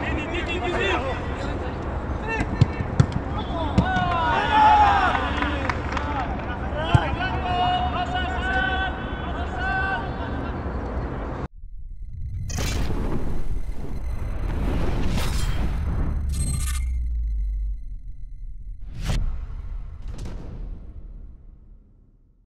Vieni, vieni, vieni!